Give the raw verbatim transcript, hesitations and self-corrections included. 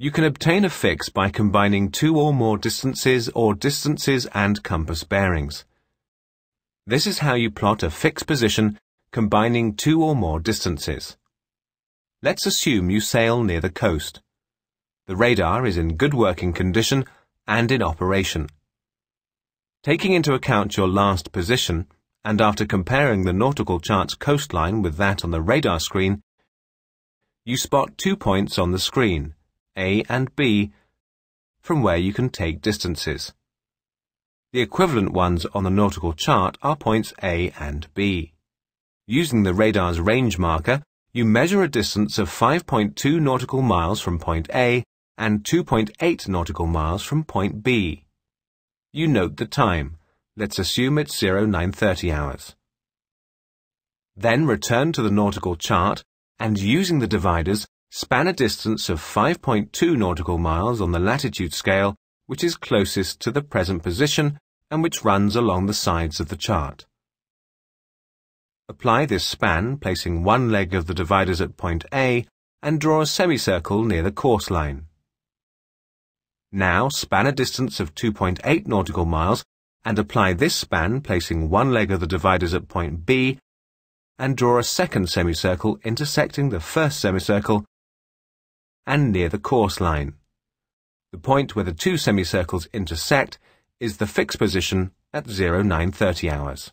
You can obtain a fix by combining two or more distances or distances and compass bearings. This is how you plot a fixed position combining two or more distances. Let's assume you sail near the coast. The radar is in good working condition and in operation. Taking into account your last position, and after comparing the nautical chart's coastline with that on the radar screen, you spot two points on the screen, A and B, from where you can take distances. The equivalent ones on the nautical chart are points A and B. Using the radar's range marker, you measure a distance of five point two nautical miles from point A and two point eight nautical miles from point B. You note the time. Let's assume it's nine thirty hours. Then return to the nautical chart and, using the dividers, span a distance of five point two nautical miles on the latitude scale, which is closest to the present position and which runs along the sides of the chart. Apply this span, placing one leg of the dividers at point A, and draw a semicircle near the course line. Now span a distance of two point eight nautical miles and apply this span, placing one leg of the dividers at point B, and draw a second semicircle intersecting the first semicircle and near the course line. The point where the two semicircles intersect is the fixed position at nine thirty hours.